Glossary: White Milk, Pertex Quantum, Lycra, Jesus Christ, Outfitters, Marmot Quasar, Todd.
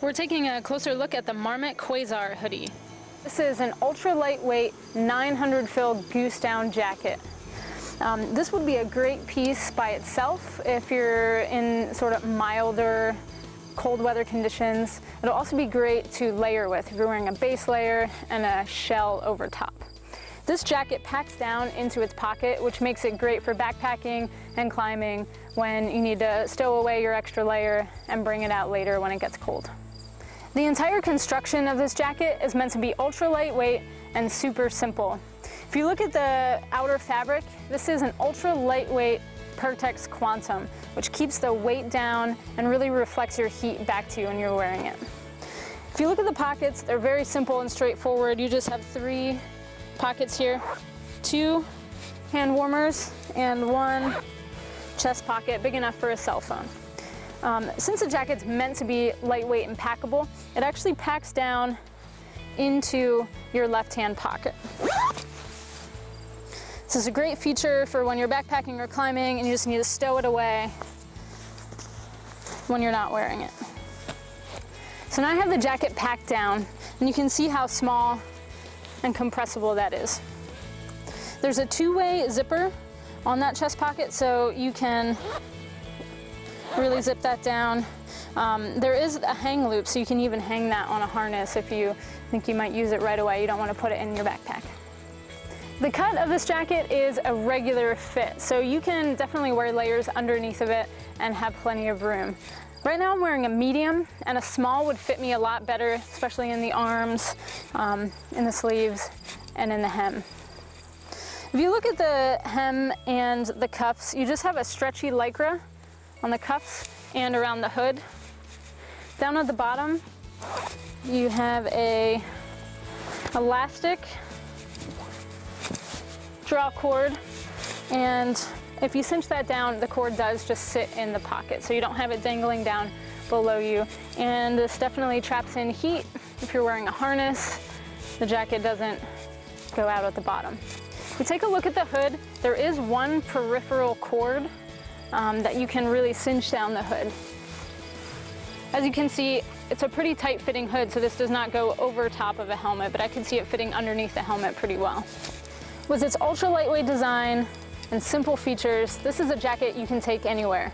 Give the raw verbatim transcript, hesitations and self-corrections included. We're taking a closer look at the Marmot Quasar hoodie. This is an ultra lightweight nine hundred fill goose down jacket. Um, this would be a great piece by itself if you're in sort of milder, cold weather conditions. It'll also be great to layer with if you're wearing a base layer and a shell over top. This jacket packs down into its pocket, which makes it great for backpacking and climbing when you need to stow away your extra layer and bring it out later when it gets cold. The entire construction of this jacket is meant to be ultra lightweight and super simple. If you look at the outer fabric, this is an ultra lightweight Pertex Quantum, which keeps the weight down and really reflects your heat back to you when you're wearing it. If you look at the pockets, they're very simple and straightforward. You just have three pockets here, two hand warmers and one chest pocket big enough for a cell phone. Um, since the jacket's meant to be lightweight and packable, it actually packs down into your left hand pocket. This is a great feature for when you're backpacking or climbing and you just need to stow it away when you're not wearing it. So now I have the jacket packed down, and you can see how small and compressible that is. There's a two-way zipper on that chest pocket, so you can really zip that down. Um, there is a hang loop, so you can even hang that on a harness if you think you might use it right away. You don't want to put it in your backpack. The cut of this jacket is a regular fit, so you can definitely wear layers underneath of it and have plenty of room. Right now I'm wearing a medium, and a small would fit me a lot better, especially in the arms, um, in the sleeves, and in the hem. If you look at the hem and the cuffs, you just have a stretchy lycra on the cuffs and around the hood. Down at the bottom, you have a elastic draw cord, and if you cinch that down, the cord does just sit in the pocket, so you don't have it dangling down below you. And this definitely traps in heat. If you're wearing a harness, the jacket doesn't go out at the bottom. If you take a look at the hood, there is one peripheral cord um, that you can really cinch down the hood. As you can see, it's a pretty tight fitting hood, so this does not go over top of a helmet, but I can see it fitting underneath the helmet pretty well. With its ultra lightweight design and simple features, this is a jacket you can take anywhere.